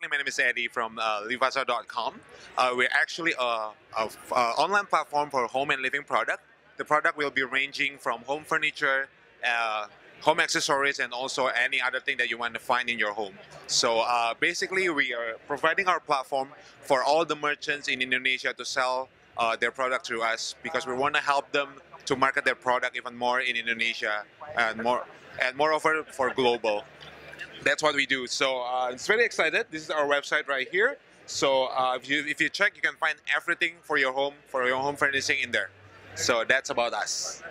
My name is Eddie from Livaza.com. We're actually an online platform for home and living product. The product will be ranging from home furniture, home accessories, and also any other thing that you want to find in your home. So basically, we are providing our platform for all the merchants in Indonesia to sell their product through us, because we want to help them to market their product even more in Indonesia and moreover for global. That's what we do. So it's very excited. This is our website right here. So if you check, you can find everything for your home furnishing in there. So that's about us.